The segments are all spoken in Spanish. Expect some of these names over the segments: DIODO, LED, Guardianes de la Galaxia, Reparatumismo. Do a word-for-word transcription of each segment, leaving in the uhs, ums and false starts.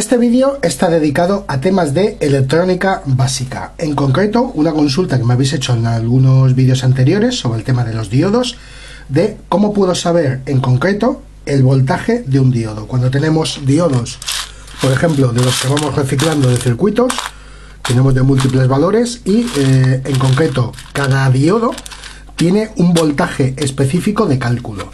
Este vídeo está dedicado a temas de electrónica básica, en concreto una consulta que me habéis hecho en algunos vídeos anteriores sobre el tema de los diodos, de cómo puedo saber en concreto el voltaje de un diodo. Cuando tenemos diodos, por ejemplo, de los que vamos reciclando de circuitos, tenemos de múltiples valores y eh, en concreto cada diodo tiene un voltaje específico de cálculo.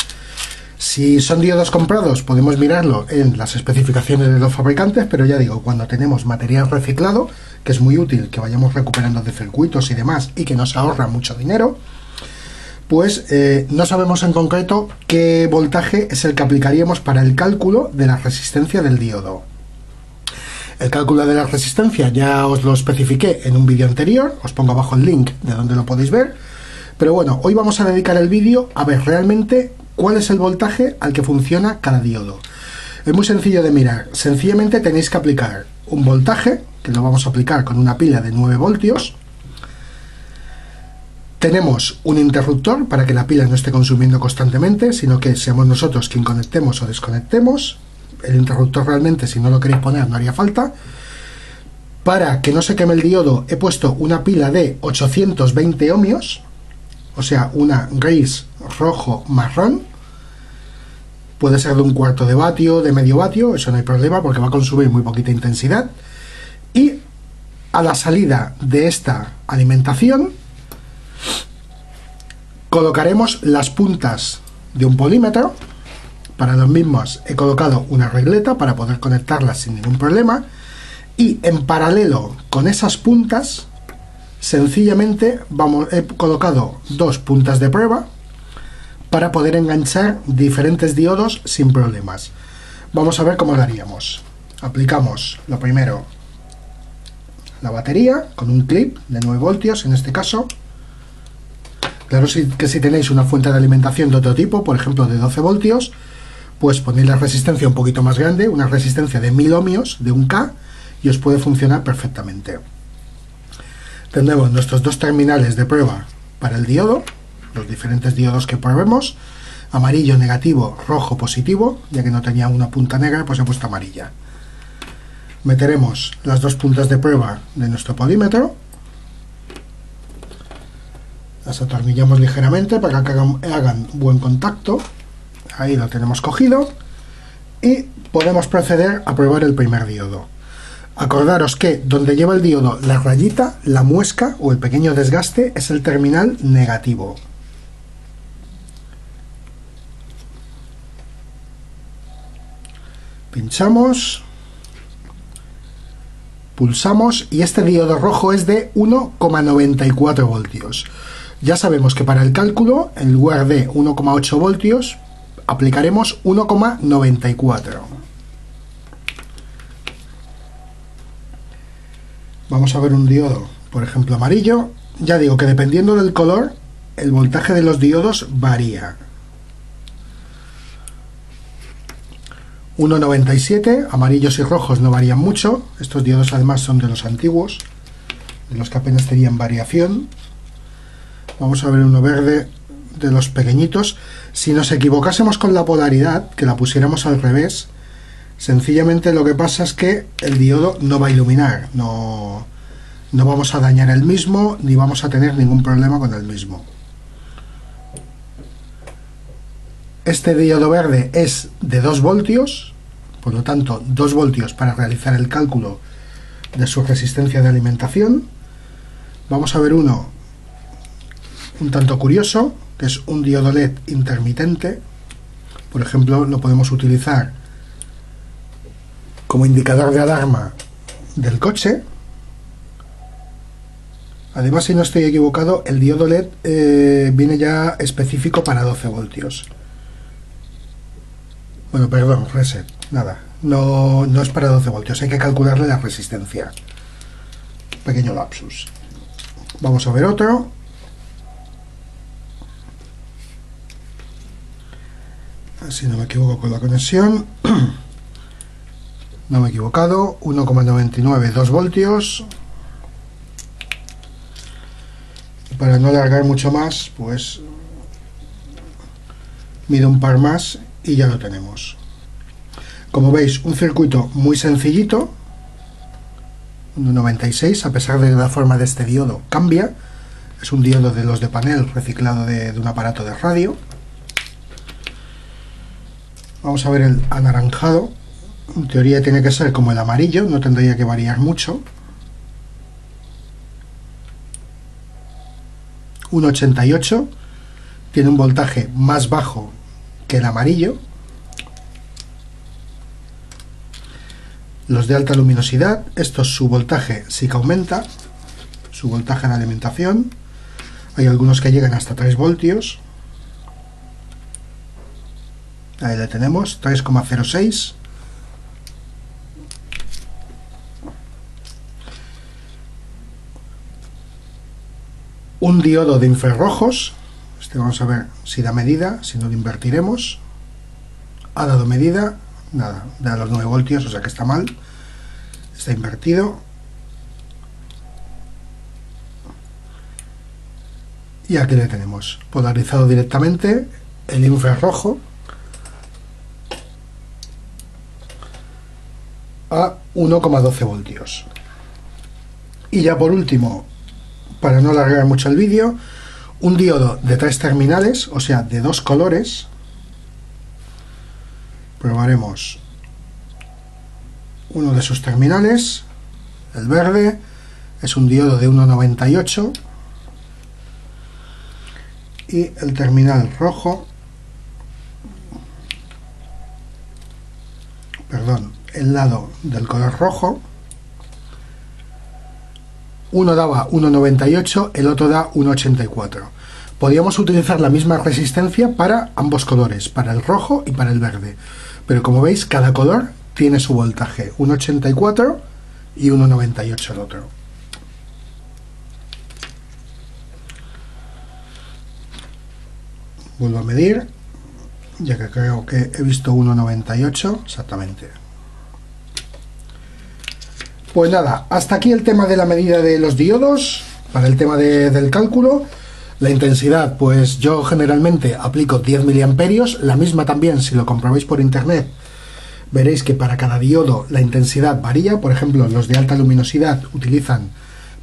Si son diodos comprados podemos mirarlo en las especificaciones de los fabricantes, pero ya digo, cuando tenemos material reciclado, que es muy útil que vayamos recuperando de circuitos y demás y que nos ahorra mucho dinero, pues eh, no sabemos en concreto qué voltaje es el que aplicaríamos para el cálculo de la resistencia del diodo. El cálculo de la resistencia ya os lo especifiqué en un vídeo anterior, os pongo abajo el link de donde lo podéis ver, pero bueno, hoy vamos a dedicar el vídeo a ver realmente cuál es el voltaje al que funciona cada diodo. Es muy sencillo de mirar, sencillamente tenéis que aplicar un voltaje, que lo vamos a aplicar con una pila de nueve voltios, tenemos un interruptor para que la pila no esté consumiendo constantemente, sino que seamos nosotros quien conectemos o desconectemos. El interruptor realmente, si no lo queréis poner, no haría falta. Para que no se queme el diodo he puesto una pila de ochocientos veinte ohmios, o sea, una gris, rojo, marrón. Puede ser de un cuarto de vatio, de medio vatio, eso no hay problema porque va a consumir muy poquita intensidad. Y a la salida de esta alimentación colocaremos las puntas de un polímetro. Para los mismos he colocado una regleta para poder conectarlas sin ningún problema, y en paralelo con esas puntas sencillamente vamos, he colocado dos puntas de prueba para poder enganchar diferentes diodos sin problemas. Vamos a ver cómo lo haríamos. Aplicamos lo primero la batería con un clip de nueve voltios en este caso. Claro que si tenéis una fuente de alimentación de otro tipo, por ejemplo de doce voltios, pues ponéis la resistencia un poquito más grande, una resistencia de mil ohmios, de un K, y os puede funcionar perfectamente. Tendremos nuestros dos terminales de prueba para el diodo, los diferentes diodos que probemos, amarillo negativo, rojo positivo, ya que no tenía una punta negra, pues he puesto amarilla. Meteremos las dos puntas de prueba de nuestro polímetro, las atornillamos ligeramente para que hagan, hagan buen contacto. Ahí lo tenemos cogido y podemos proceder a probar el primer diodo. Acordaros que donde lleva el diodo la rayita, la muesca o el pequeño desgaste es el terminal negativo. Pinchamos, pulsamos y este diodo rojo es de uno coma noventa y cuatro voltios. Ya sabemos que para el cálculo, en lugar de uno coma ocho voltios, aplicaremos uno coma noventa y cuatro. Vamos a ver un diodo, por ejemplo, amarillo. Ya digo que dependiendo del color, el voltaje de los diodos varía. uno coma noventa y siete, amarillos y rojos no varían mucho. Estos diodos además son de los antiguos, de los que apenas tenían variación. Vamos a ver uno verde, de los pequeñitos. Si nos equivocásemos con la polaridad, que la pusiéramos al revés, sencillamente lo que pasa es que el diodo no va a iluminar, no, no vamos a dañar el mismo ni vamos a tener ningún problema con el mismo. Este diodo verde es de dos voltios, por lo tanto dos voltios para realizar el cálculo de su resistencia de alimentación. Vamos a ver uno un tanto curioso, que es un diodo L E D intermitente. Por ejemplo, lo podemos utilizar como indicador de alarma del coche. Además, si no estoy equivocado, el diodo L E D eh, viene ya específico para doce voltios. Bueno, perdón, reset, nada, no, no es para doce voltios, hay que calcularle la resistencia. Pequeño lapsus. Vamos a ver otro. Si no me equivoco con la conexión, no me he equivocado, uno coma noventa y nueve, dos voltios. Y para no alargar mucho más, pues mido un par más y ya lo tenemos. Como veis, un circuito muy sencillito, un noventa y seis, a pesar de que la forma de este diodo cambia. Es un diodo de los de panel, reciclado de, de un aparato de radio. Vamos a ver el anaranjado. En teoría tiene que ser como el amarillo, no tendría que variar mucho. Un ochenta y ocho, tiene un voltaje más bajo que el amarillo. Los de alta luminosidad, estos su voltaje sí que aumenta, su voltaje de alimentación. Hay algunos que llegan hasta tres voltios. Ahí le tenemos, tres coma cero seis. Un diodo de infrarrojos. Este vamos a ver si da medida, si no lo invertiremos. Ha dado medida. Nada, da los nueve voltios, o sea que está mal, está invertido. Y aquí le tenemos, polarizado directamente, el infrarrojo a uno coma doce voltios. Y ya por último, para no alargar mucho el vídeo, un diodo de tres terminales, o sea, de dos colores. Probaremos uno de sus terminales, el verde, es un diodo de uno noventa y ocho, y el terminal rojo, perdón, el lado del color rojo, uno daba uno noventa y ocho, el otro da uno ochenta y cuatro. Podríamos utilizar la misma resistencia para ambos colores, para el rojo y para el verde. Pero como veis, cada color tiene su voltaje, uno ochenta y cuatro y uno noventa y ocho el otro. Vuelvo a medir, ya que creo que he visto uno noventa y ocho exactamente. Pues nada, hasta aquí el tema de la medida de los diodos, para el tema de, del cálculo. La intensidad, pues yo generalmente aplico diez miliamperios, la misma también si lo comprobáis por internet, veréis que para cada diodo la intensidad varía. Por ejemplo, los de alta luminosidad utilizan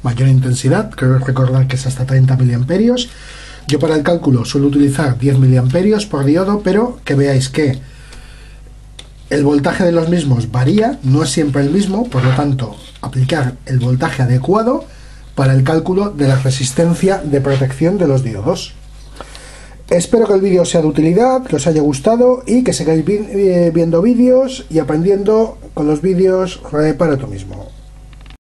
mayor intensidad, creo recordar que es hasta treinta miliamperios. Yo para el cálculo suelo utilizar diez miliamperios por diodo, pero que veáis que el voltaje de los mismos varía, no es siempre el mismo, por lo tanto, aplicar el voltaje adecuado para el cálculo de la resistencia de protección de los diodos. Espero que el vídeo sea de utilidad, que os haya gustado y que sigáis vi- viendo vídeos y aprendiendo con los vídeos Repara tú mismo.